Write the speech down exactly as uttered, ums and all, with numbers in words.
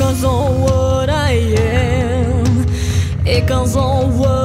It goes on what I am. It goes on what